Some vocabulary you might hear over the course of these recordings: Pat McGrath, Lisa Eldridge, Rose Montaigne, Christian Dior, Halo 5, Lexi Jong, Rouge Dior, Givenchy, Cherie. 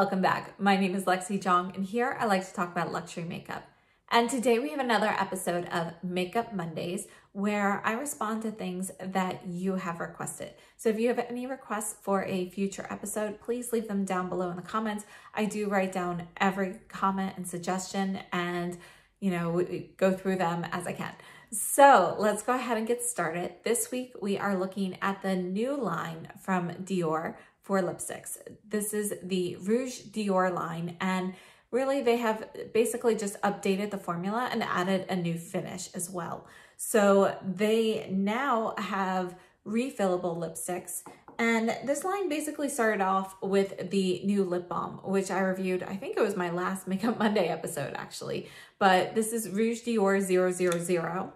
Welcome back. My name is Lexi Jong, and here I like to talk about luxury makeup. And today we have another episode of Makeup Mondays where I respond to things that you have requested. So if you have any requests for a future episode, please leave them down below in the comments. I do write down every comment and suggestion and, you know, go through them as I can. So let's go ahead and get started. This week we are looking at the new line from Dior for lipsticks. This is the Rouge Dior line, and really they have basically just updated the formula and added a new finish as well. So they now have refillable lipsticks, and this line basically started off with the new lip balm, which I reviewed, I think it was my last Makeup Monday episode actually, but this is Rouge Dior 000.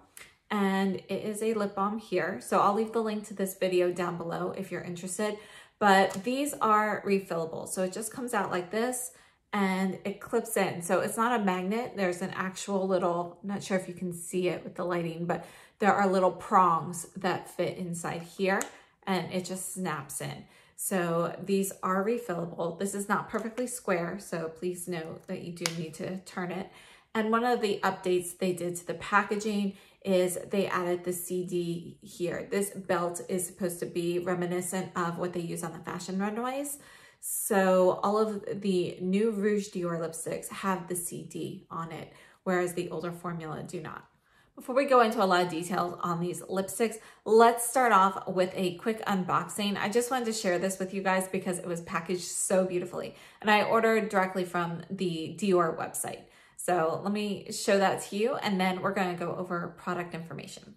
And it is a lip balm here. So I'll leave the link to this video down below if you're interested. But these are refillable. So it just comes out like this and it clips in. So it's not a magnet. There's an actual little, I'm not sure if you can see it with the lighting, but there are little prongs that fit inside here and it just snaps in. So these are refillable. This is not perfectly square, so please note that you do need to turn it. And one of the updates they did to the packaging is they added the CD here. This belt is supposed to be reminiscent of what they use on the fashion runways. So all of the new Rouge Dior lipsticks have the CD on it, whereas the older formula do not. Before we go into a lot of details on these lipsticks, let's start off with a quick unboxing. I just wanted to share this with you guys because it was packaged so beautifully. And I ordered directly from the Dior website. So let me show that to you, and then we're gonna go over product information.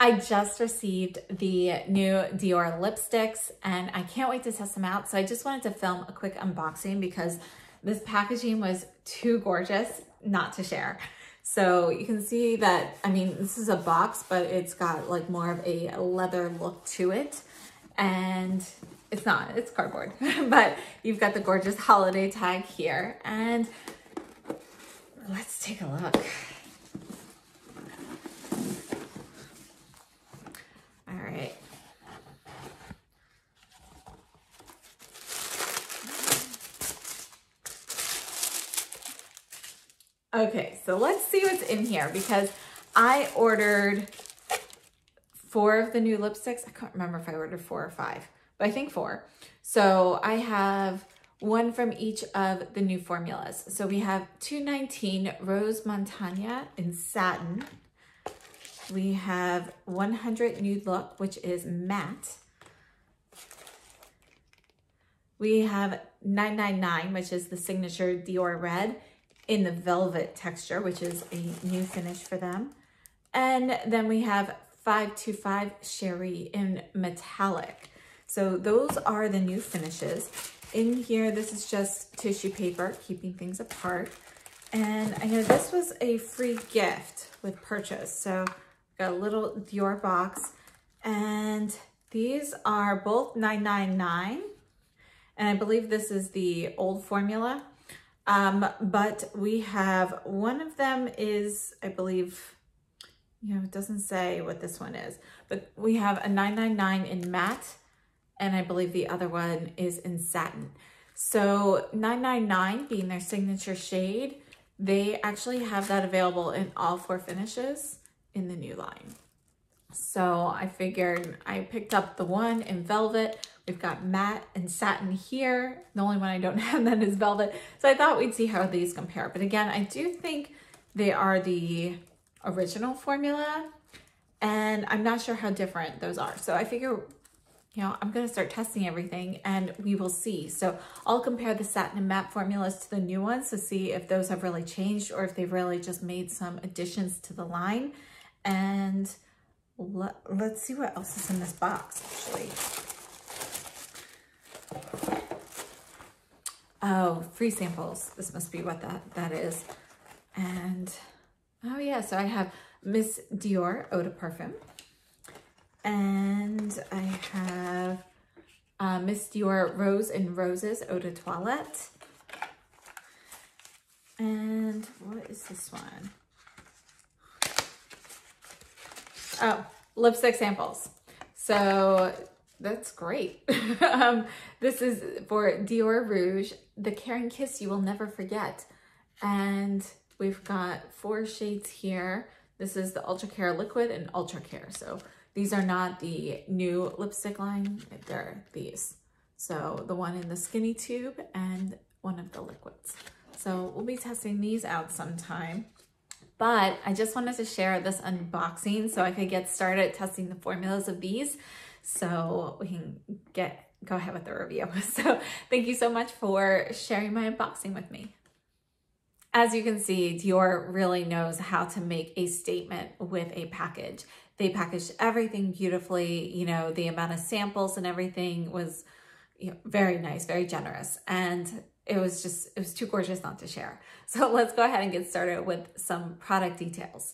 I just received the new Dior lipsticks and I can't wait to test them out. So I just wanted to film a quick unboxing because this packaging was too gorgeous not to share. So you can see that, I mean, this is a box, but it's got like more of a leather look to it. And it's not, it's cardboard, but you've got the gorgeous holiday tag here. And let's take a look. All right. Okay, so let's see what's in here because I ordered 4 of the new lipsticks. I can't remember if I ordered 4 or 5, but I think 4. So I have 1 from each of the new formulas. So we have 219 Rose Montagne in satin. We have 100 Nude Look, which is matte. We have 999, which is the signature Dior Red in the velvet texture, which is a new finish for them. And then we have 525 Cherie in metallic. So those are the new finishes. In here, this is just tissue paper, keeping things apart. And I know this was a free gift with purchase. So got a little Dior box. And these are both 999. And I believe this is the old formula. But we have one of them is, I believe, you know, it doesn't say what this one is. But we have a 999 in matte. And I believe the other one is in satin. So 999 being their signature shade, they actually have that available in all 4 finishes in the new line. So I figured I picked up the one in velvet. We've got matte and satin here. The only one I don't have then is velvet. So I thought we'd see how these compare. But again, I do think they are the original formula. And I'm not sure how different those are. So I figure, you know, I'm gonna start testing everything and we will see. So I'll compare the satin and matte formulas to the new ones to see if those have really changed or if they've really just made some additions to the line. And let's see what else is in this box, actually. Oh, free samples. This must be what that is. And, oh yeah, so I have Miss Dior Eau de Parfum. And I have Miss Dior Rose and Roses Eau de Toilette. And what is this one? Oh, lipstick samples. So that's great. This is for Dior Rouge, the Caring Kiss You Will Never Forget. And we've got four shades here. This is the Ultra Care Liquid and Ultra Care. So these are not the new lipstick line, they're these. So the one in the skinny tube and one of the liquids. So we'll be testing these out sometime. But I just wanted to share this unboxing so I could get started testing the formulas of these so we can go ahead with the review. So thank you so much for sharing my unboxing with me. As you can see, Dior really knows how to make a statement with a package. They packaged everything beautifully. You know, the amount of samples and everything was, you know, very nice, very generous. And it was too gorgeous not to share. So let's go ahead and get started with some product details.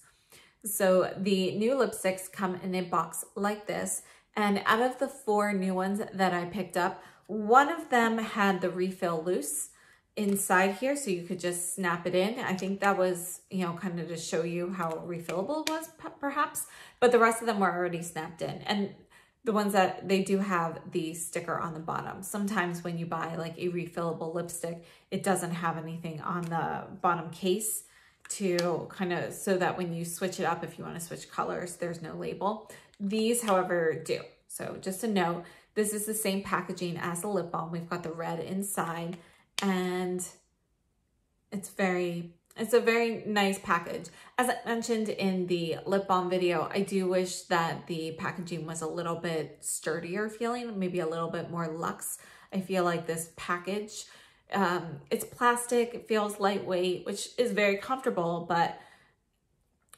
So the new lipsticks come in a box like this. And out of the four new ones that I picked up, one of them had the refill loose inside here. So you could just snap it in. I think that was, you know, kind of to show you how refillable it was perhaps, but the rest of them were already snapped in. And the ones that they do have the sticker on the bottom. Sometimes when you buy like a refillable lipstick, it doesn't have anything on the bottom case to kind of, so that when you switch it up, if you want to switch colors, there's no label. These, however, do. So just a note, this is the same packaging as the lip balm. We've got the red inside and it's a very nice package. As I mentioned in the lip balm video, I do wish that the packaging was a little bit sturdier feeling, maybe a little bit more luxe. I feel like this package, it's plastic, it feels lightweight, which is very comfortable, but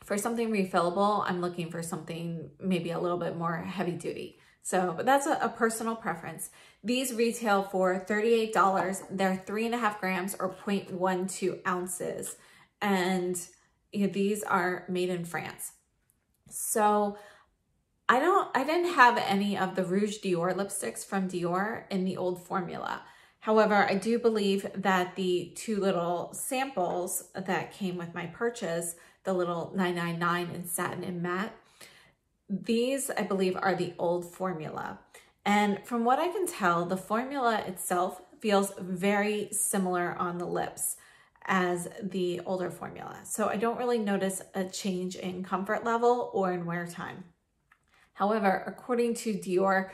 for something refillable, I'm looking for something maybe a little bit more heavy duty. So, but that's a personal preference. These retail for $38. They're 3.5 grams or 0.12 ounces. And you know, these are made in France. So I didn't have any of the Rouge Dior lipsticks from Dior in the old formula. However, I do believe that the two little samples that came with my purchase, the little 999 in satin and matte, these I believe are the old formula. And from what I can tell, the formula itself feels very similar on the lips as the older formula. So I don't really notice a change in comfort level or in wear time. However, according to Dior,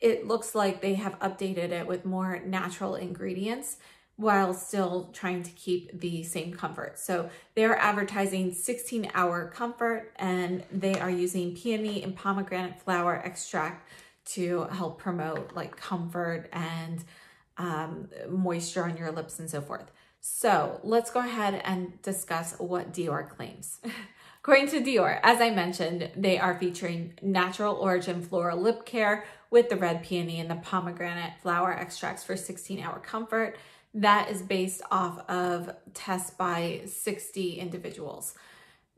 it looks like they have updated it with more natural ingredients while still trying to keep the same comfort. So they're advertising 16-hour comfort, and they are using peony and pomegranate flower extract to help promote like comfort and moisture on your lips and so forth. So let's go ahead and discuss what Dior claims. According to Dior, as I mentioned, they are featuring natural origin floral lip care with the red peony and the pomegranate flower extracts for 16-hour comfort. That is based off of tests by 60 individuals.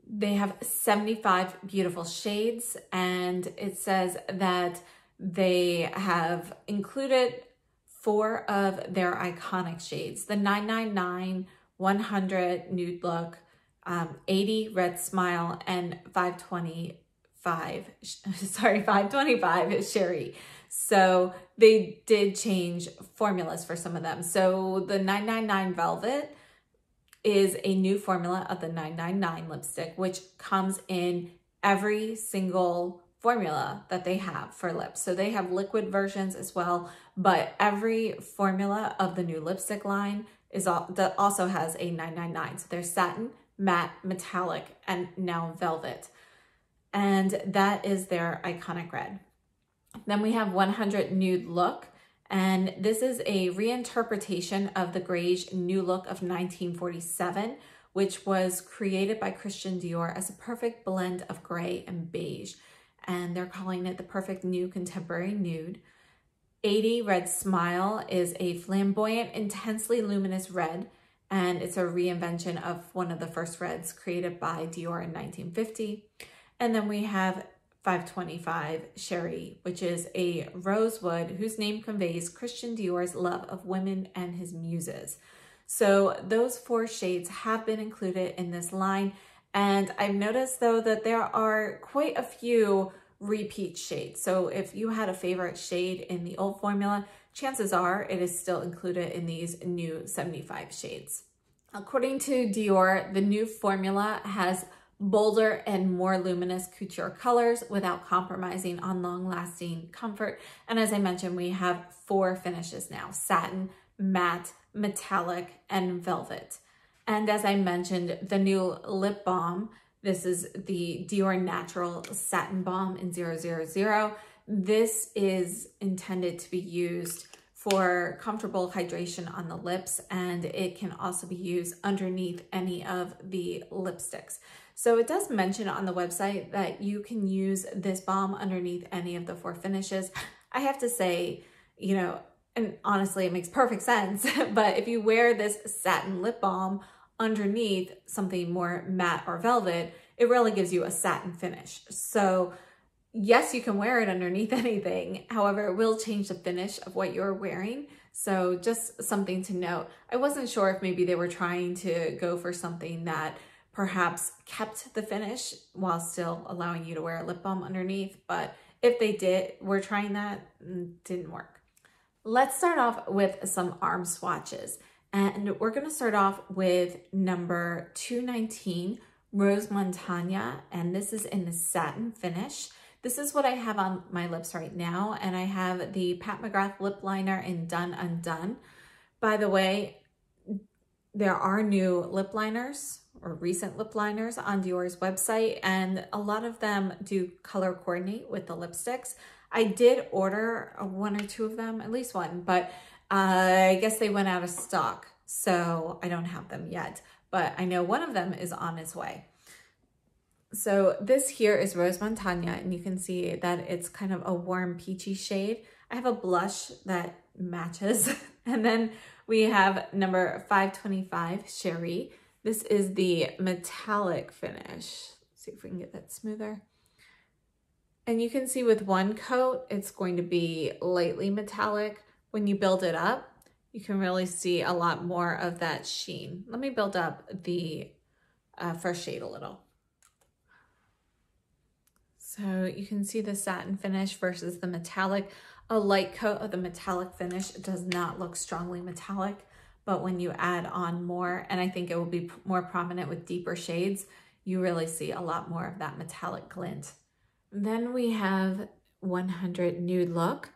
They have 75 beautiful shades, and it says that they have included four of their iconic shades, the 999, 100 Nude Look, 80 Red Smile, and 525 Sherry. So they did change formulas for some of them. So the 999 Velvet is a new formula of the 999 lipstick, which comes in every single formula that they have for lips. So they have liquid versions as well, but every formula of the new lipstick line is that also has a 999. So there's satin, matte, metallic, and now velvet. And that is their iconic red. Then we have 100 Nude Look, and this is a reinterpretation of the Greige New Look of 1947, which was created by Christian Dior as a perfect blend of gray and beige. And they're calling it the perfect new contemporary nude. 80 Red Smile is a flamboyant, intensely luminous red, and it's a reinvention of one of the first reds created by Dior in 1950. And then we have 525 Sherry, which is a rosewood whose name conveys Christian Dior's love of women and his muses. So those four shades have been included in this line. And I've noticed though that there are quite a few repeat shade. So if you had a favorite shade in the old formula, chances are it is still included in these new 75 shades. According to Dior, the new formula has bolder and more luminous couture colors without compromising on long-lasting comfort. And as I mentioned, we have 4 finishes now: satin, matte, metallic, and velvet. And as I mentioned, the new lip balm, this is the Dior Natural Satin Balm in 000. This is intended to be used for comfortable hydration on the lips, and it can also be used underneath any of the lipsticks. So it does mention on the website that you can use this balm underneath any of the 4 finishes. I have to say, you know, and honestly, it makes perfect sense, but if you wear this satin lip balm underneath something more matte or velvet, it really gives you a satin finish. So yes, you can wear it underneath anything. However, it will change the finish of what you're wearing. So just something to note. I wasn't sure if maybe they were trying to go for something that perhaps kept the finish while still allowing you to wear a lip balm underneath. But if they did, we're trying that, didn't work. Let's start off with some arm swatches. And we're gonna start off with number 219, Rose Montagna. And this is in the satin finish. This is what I have on my lips right now, and I have the Pat McGrath lip liner in Done Undone. By the way, there are new lip liners or recent lip liners on Dior's website, and a lot of them do color coordinate with the lipsticks. I did order 1 or 2 of them, at least 1, but I guess they went out of stock, so I don't have them yet, but I know 1 of them is on its way. So this here is Rose Montagna, and you can see that it's kind of a warm peachy shade. I have a blush that matches. And then we have number 525, Cherie. This is the metallic finish. Let's see if we can get that smoother. And you can see with 1 coat, it's going to be lightly metallic. When you build it up, you can really see a lot more of that sheen. Let me build up the first shade a little. So you can see the satin finish versus the metallic. A light coat of the metallic finish does not look strongly metallic, but when you add on more, and I think it will be more prominent with deeper shades, you really see a lot more of that metallic glint. Then we have 100 Nude Look.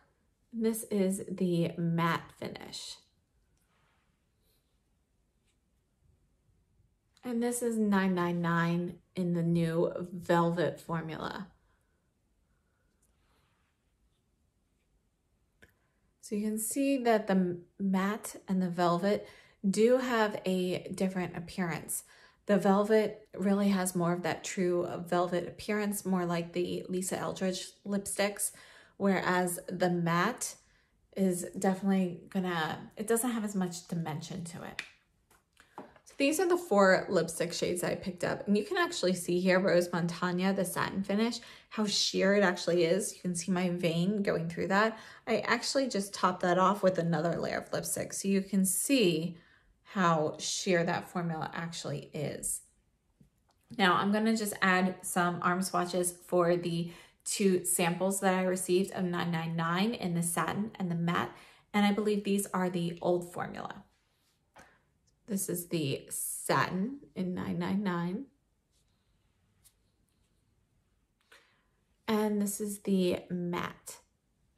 This is the matte finish. And this is 999 in the new velvet formula. So you can see that the matte and the velvet do have a different appearance. The velvet really has more of that true velvet appearance, more like the Lisa Eldridge lipsticks, whereas the matte is definitely gonna, it doesn't have as much dimension to it. So these are the 4 lipstick shades I picked up, and you can actually see here Rose Montagna, the satin finish, how sheer it actually is. You can see my vein going through that. I actually just topped that off with another layer of lipstick, so you can see how sheer that formula actually is. Now I'm gonna just add some arm swatches for the 2 samples that I received of 999 in the satin and the matte, and I believe these are the old formula. This is the satin in 999. And this is the matte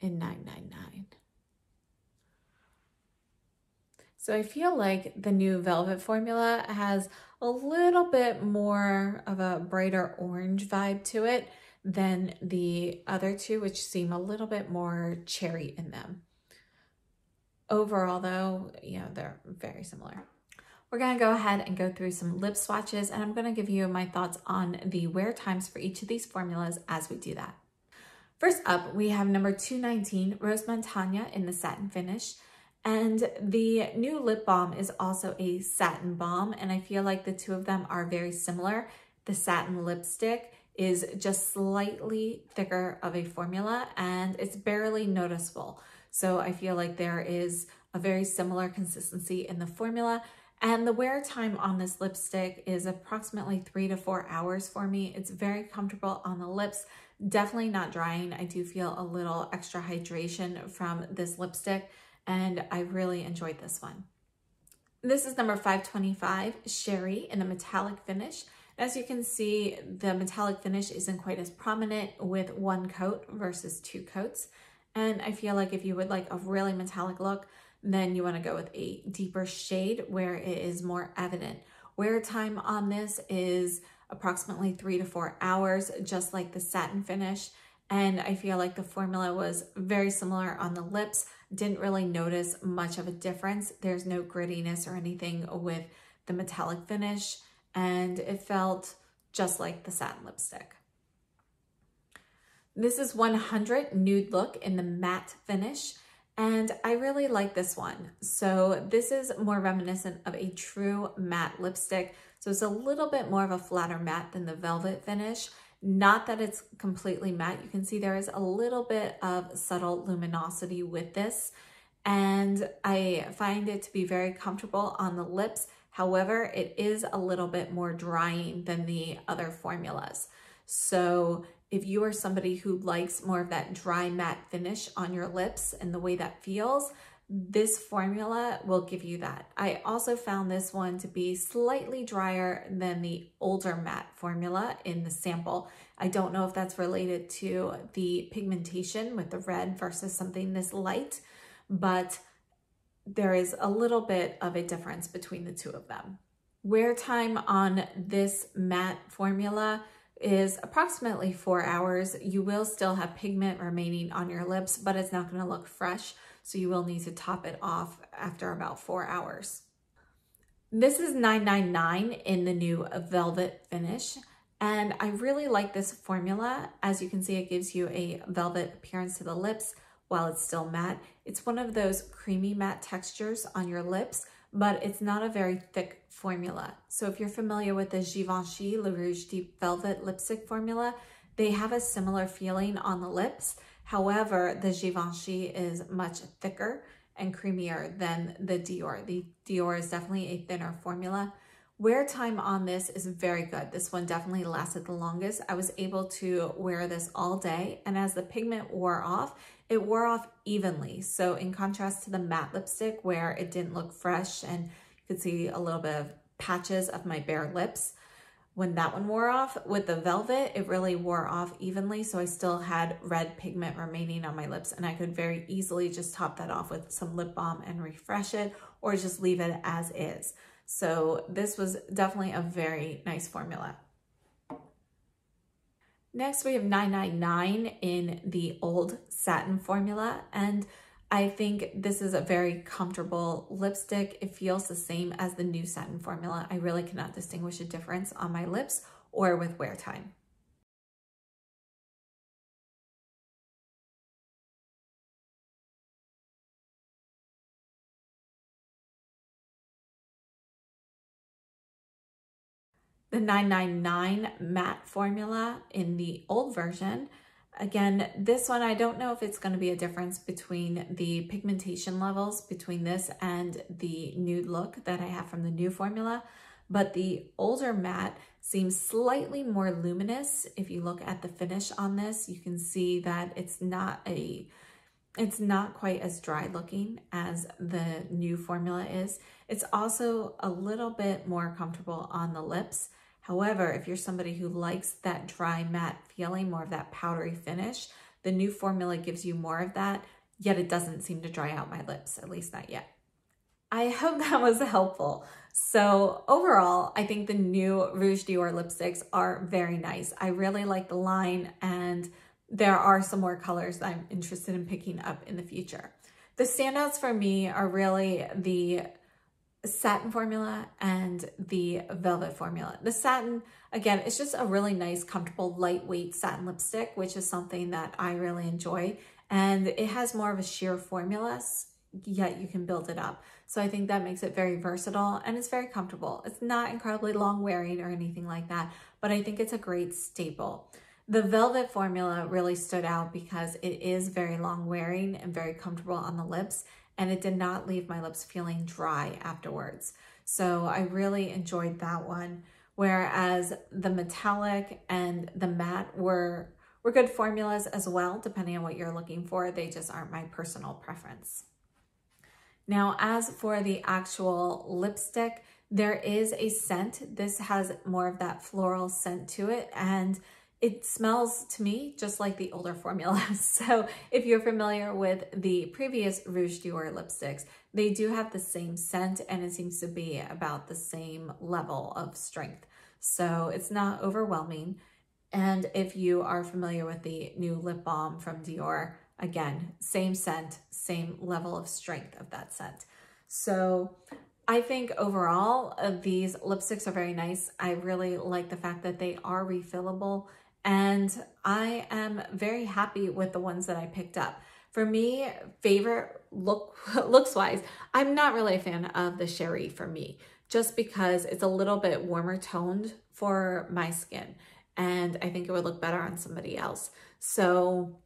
in 999. So I feel like the new velvet formula has a little bit more of a brighter orange vibe to it than the other 2, which seem a little bit more cherry in them. Overall though, you know, they're very similar. We're gonna go ahead and go through some lip swatches, and I'm gonna give you my thoughts on the wear times for each of these formulas as we do that. First up, we have number 219, Rose Montagna in the satin finish. And the new lip balm is also a satin balm, and I feel like the 2 of them are very similar. The satin lipstick is just slightly thicker of a formula, and it's barely noticeable. So I feel like there is a very similar consistency in the formula. And the wear time on this lipstick is approximately 3 to 4 hours for me. It's very comfortable on the lips, definitely not drying. I do feel a little extra hydration from this lipstick, and I really enjoyed this one. This is number 525, Sherry, in a metallic finish. As you can see, the metallic finish isn't quite as prominent with one coat versus two coats. And I feel like if you would like a really metallic look, then you want to go with a deeper shade where it is more evident. Wear time on this is approximately 3 to 4 hours, just like the satin finish. And I feel like the formula was very similar on the lips. Didn't really notice much of a difference. There's no grittiness or anything with the metallic finish, and it felt just like the satin lipstick. This is 100, Nude Look, in the matte finish. And I really like this one. So this is more reminiscent of a true matte lipstick. So it's a little bit more of a flatter matte than the velvet finish. Not that it's completely matte. You can see there is a little bit of subtle luminosity with this. And I find it to be very comfortable on the lips. However, it is a little bit more drying than the other formulas. So if you are somebody who likes more of that dry matte finish on your lips and the way that feels, this formula will give you that. I also found this one to be slightly drier than the older matte formula in the sample. I don't know if that's related to the pigmentation with the red versus something this light, but there is a little bit of a difference between the two of them. Wear time on this matte formula is approximately 4 hours. You will still have pigment remaining on your lips, but it's not going to look fresh, so you will need to top it off after about 4 hours. This is 999 in the new velvet finish, and I really like this formula. As you can see, it gives you a velvet appearance to the lips while it's still matte. It's one of those creamy matte textures on your lips, but it's not a very thick formula. So if you're familiar with the Givenchy Rouge Dior Velvet Lipstick formula, they have a similar feeling on the lips. However, the Givenchy is much thicker and creamier than the Dior. The Dior is definitely a thinner formula. Wear time on this is very good. This one definitely lasted the longest. I was able to wear this all day, and as the pigment wore off, it wore off evenly. So in contrast to the matte lipstick where it didn't look fresh and you could see a little bit of patches of my bare lips, when that one wore off, with the velvet, it really wore off evenly. So I still had red pigment remaining on my lips, and I could very easily just top that off with some lip balm and refresh it, or just leave it as is. So this was definitely a very nice formula. Next, we have 999 in the old satin formula, and I think this is a very comfortable lipstick. It feels the same as the new satin formula. I really cannot distinguish a difference on my lips or with wear time. The 999 matte formula in the old version. Again, this one, I don't know if it's going to be a difference between the pigmentation levels between this and the nude look that I have from the new formula, but the older matte seems slightly more luminous. If you look at the finish on this, you can see that it's not quite as dry looking as the new formula is. It's also a little bit more comfortable on the lips. However, if you're somebody who likes that dry matte feeling, more of that powdery finish, the new formula gives you more of that, yet it doesn't seem to dry out my lips, at least not yet. I hope that was helpful. So overall, I think the new Rouge Dior lipsticks are very nice. I really like the line, and there are some more colors that I'm interested in picking up in the future. The standouts for me are really the satin formula and the velvet formula. The satin, again, it's just a really nice, comfortable, lightweight satin lipstick, which is something that I really enjoy. And it has more of a sheer formula, yet you can build it up. So I think that makes it very versatile, and it's very comfortable. It's not incredibly long wearing or anything like that, but I think it's a great staple. The velvet formula really stood out because it is very long wearing and very comfortable on the lips, and it did not leave my lips feeling dry afterwards. So I really enjoyed that one. Whereas the metallic and the matte were good formulas as well, depending on what you're looking for. They just aren't my personal preference. Now, as for the actual lipstick, there is a scent. This has more of that floral scent to it, and it smells to me just like the older formulas. So if you're familiar with the previous Rouge Dior lipsticks, they do have the same scent and it seems to be about the same level of strength. So it's not overwhelming. And if you are familiar with the new lip balm from Dior, again, same scent, same level of strength of that scent. So I think overall, these lipsticks are very nice. I really like the fact that they are refillable, and I am very happy with the ones that I picked up. For me, favorite looks-wise, I'm not really a fan of the Sherry for me, just because it's a little bit warmer toned for my skin, and I think it would look better on somebody else. So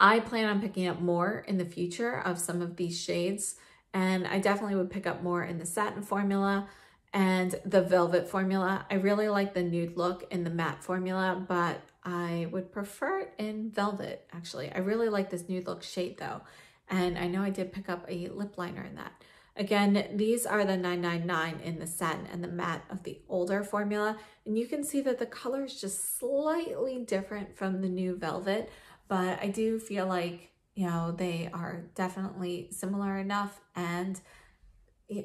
I plan on picking up more in the future of some of these shades. And I definitely would pick up more in the satin formula and the velvet formula. I really like the nude look in the matte formula, but I would prefer it in velvet, actually. I really like this nude look shade, though. And I know I did pick up a lip liner in that. Again, these are the 999 in the satin and the matte of the older formula. And you can see that the color is just slightly different from the new velvet, but I do feel like, you know, they are definitely similar enough, and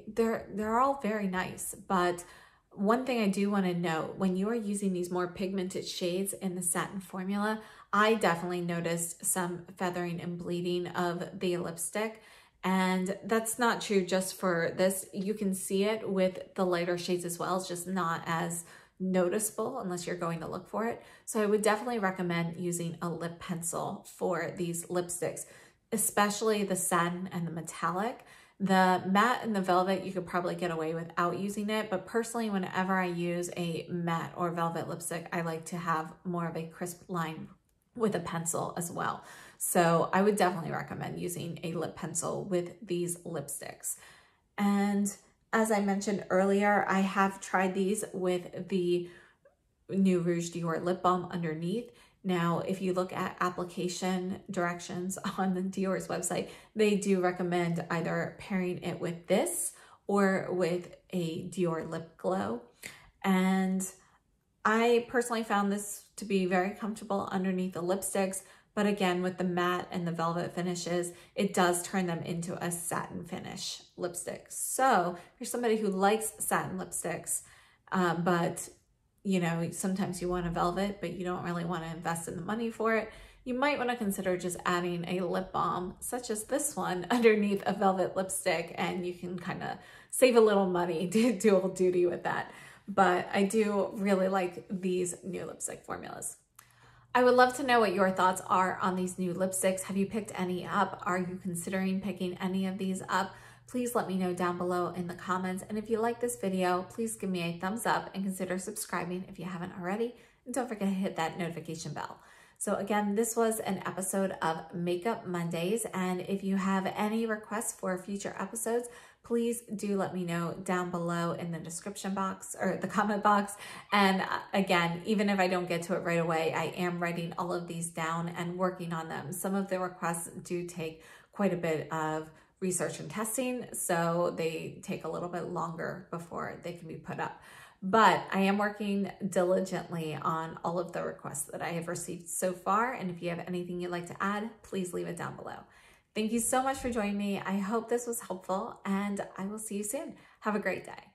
they're all very nice. But one thing I do want to note, when you are using these more pigmented shades in the satin formula, I definitely noticed some feathering and bleeding of the lipstick. And that's not true just for this. You can see it with the lighter shades as well. It's just not as noticeable unless you're going to look for it. So I would definitely recommend using a lip pencil for these lipsticks, especially the satin and the metallic. The matte and the velvet, you could probably get away without using it, but personally, whenever I use a matte or velvet lipstick, I like to have more of a crisp line with a pencil as well. So I would definitely recommend using a lip pencil with these lipsticks. And as I mentioned earlier, I have tried these with the new Rouge Dior lip balm underneath. Now, if you look at application directions on the Dior's website, they do recommend either pairing it with this or with a Dior lip glow. And I personally found this to be very comfortable underneath the lipsticks. But again, with the matte and the velvet finishes, it does turn them into a satin finish lipstick. So if you're somebody who likes satin lipsticks, but you know, sometimes you want a velvet, but you don't really want to invest in the money for it, you might want to consider just adding a lip balm such as this one underneath a velvet lipstick, and you can kind of save a little money to dual duty with that. But I do really like these new lipstick formulas. I would love to know what your thoughts are on these new lipsticks. Have you picked any up? Are you considering picking any of these up? Please let me know down below in the comments. And if you like this video, please give me a thumbs up and consider subscribing if you haven't already. And don't forget to hit that notification bell. So again, this was an episode of Makeup Mondays. And if you have any requests for future episodes, please do let me know down below in the description box or the comment box. And again, even if I don't get to it right away, I am writing all of these down and working on them. Some of the requests do take quite a bit of research and testing, so they take a little bit longer before they can be put up. But I am working diligently on all of the requests that I have received so far. And if you have anything you'd like to add, please leave it down below. Thank you so much for joining me. I hope this was helpful, and I will see you soon. Have a great day.